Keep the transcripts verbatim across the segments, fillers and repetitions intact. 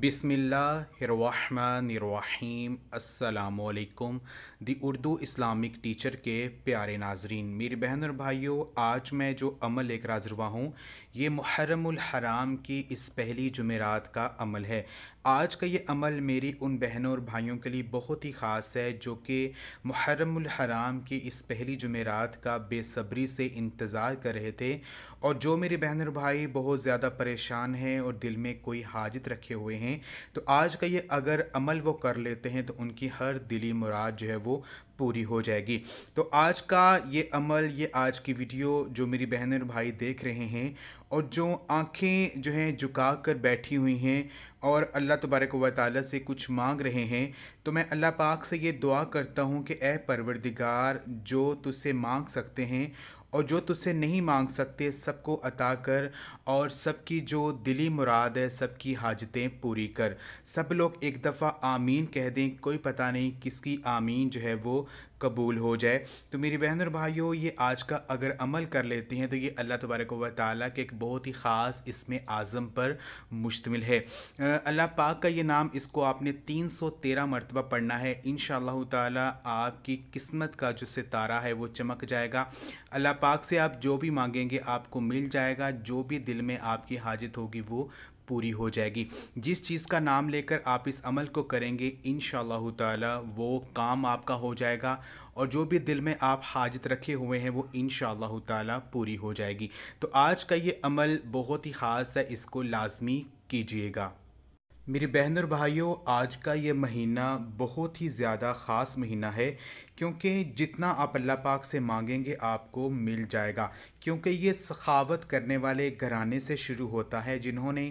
बिस्मिल्लाहिर्रहमानिर्रहीम। अस्सलामुअलैकुम। दी Urdu Islamic teacher के प्यारे नाजरीन, मेरी बहन और भाइयों, आज मैं जो अमल लेकर हाज़िर हुआ हूँ ये मुहर्रमुल हराम की इस पहली जुमेरात का अमल है। आज का ये अमल मेरी उन बहनों और भाइयों के लिए बहुत ही ख़ास है जो कि मुहर्रमुल हराम की इस पहली जुमेरात का बेसब्री से इंतज़ार कर रहे थे और जो मेरे बहन और भाई बहुत ज़्यादा परेशान हैं और दिल में कोई हाजत रखे हुए हैं। तो आज का ये अगर अमल वो कर लेते हैं तो उनकी हर दिली मुराद जो है वो पूरी हो जाएगी। तो आज का ये अमल, ये आज की वीडियो जो मेरी बहन और भाई देख रहे हैं और जो आंखें जो हैं झुका कर बैठी हुई हैं और अल्लाह तबारक व तआला से कुछ मांग रहे हैं, तो मैं अल्लाह पाक से ये दुआ करता हूँ कि ए परवरदिगार, जो तुझसे मांग सकते हैं और जो तुझसे नहीं मांग सकते सबको अता कर और सबकी जो दिली मुराद है सबकी हाजतें पूरी कर। सब लोग एक दफ़ा आमीन कह दें, कोई पता नहीं किसकी आमीन जो है वो कबूल हो जाए। तो मेरी बहन और भाइयों, ये आज का अगर अमल कर लेते हैं तो ये अल्लाह तबारक व तआला के एक बहुत ही ख़ास इसमें आज़म पर मुश्तमिल है। अल्लाह पाक का ये नाम, इसको आपने तीन सौ तेरह मरतबा पढ़ना है। इंशाअल्लाह ताला आपकी किस्मत का जो सितारा है वो चमक जाएगा। अल्लाह पाक से आप जो भी मांगेंगे आपको मिल जाएगा, जो भी दिल में आपकी हाजत होगी वो पूरी हो जाएगी। जिस चीज़ का नाम लेकर आप इस अमल को करेंगे इंशाअल्लाह ताला वो काम आपका हो जाएगा और जो भी दिल में आप हाजत रखे हुए हैं वो इंशाअल्लाह ताला पूरी हो जाएगी। तो आज का ये अमल बहुत ही ख़ास है, इसको लाजमी कीजिएगा। मेरी बहन और भाइयों, आज का ये महीना बहुत ही ज़्यादा ख़ास महीना है क्योंकि जितना आप अल्लाह पाक से मांगेंगे आपको मिल जाएगा, क्योंकि ये सखावत करने वाले घराने से शुरू होता है जिन्होंने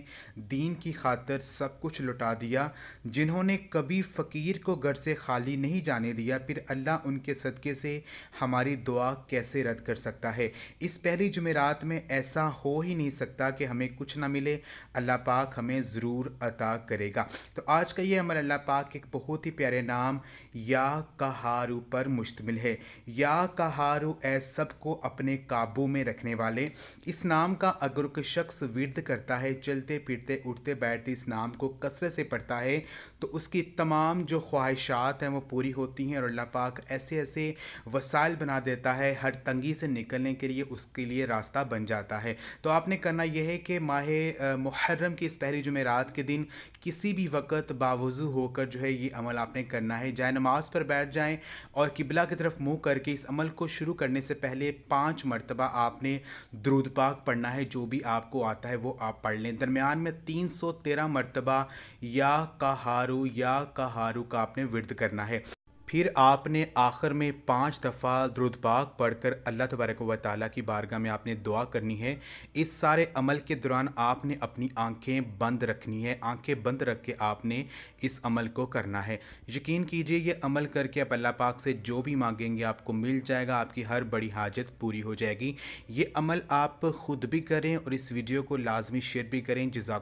दीन की खातर सब कुछ लुटा दिया, जिन्होंने कभी फ़कीर को घर से खाली नहीं जाने दिया। फिर अल्लाह उनके सदक़े से हमारी दुआ कैसे रद्द कर सकता है। इस पहली जुमेरात में ऐसा हो ही नहीं सकता कि हमें कुछ ना मिले, अल्लाह पाक हमें ज़रूर अता करेगा। तो आज का ये अमल अल्लाह पाक एक बहुत ही प्यारे नाम या कहारू पर मुश्तमिल है। या कहारू ए सब को अपने काबू में रखने वाले, इस नाम का अगर कोई शख्स विर्द करता है, चलते फिरते उठते बैठते इस नाम को कसरत से पढ़ता है तो उसकी तमाम जो ख्वाहिशात हैं वो पूरी होती हैं और अल्लाह पाक ऐसे ऐसे वसाइल बना देता है, हर तंगी से निकलने के लिए उसके लिए रास्ता बन जाता है। तो आपने करना यह है कि माह मुहर्रम की इस पहली जुमेरात के दिन किसी भी वक़्त बावजू होकर जो है ये अमल आपने करना है। जाए नमाज पर बैठ जाएं और किबला की तरफ मुंह करके इस अमल को शुरू करने से पहले पाँच मरतबा आपने दुरूद पाक पढ़ना है, जो भी आपको आता है वो आप पढ़ लें। दरमियान में तीन सौ तेरह मरतबा या कहारू या कहारू का आपने विर्द करना है। फिर आपने आखिर में पाँच दफ़ा दुरूद पाक पढ़कर अल्लाह तबारक व तआला की बारगाह में आपने दुआ करनी है। इस सारे अमल के दौरान आपने अपनी आंखें बंद रखनी है, आंखें बंद रख के आपने इस अमल को करना है। यकीन कीजिए ये अमल करके आप अल्लाह पाक से जो भी मांगेंगे आपको मिल जाएगा, आपकी हर बड़ी हाजत पूरी हो जाएगी। ये अमल आप ख़ुद भी करें और इस वीडियो को लाजमी शेयर भी करें। जज़ाक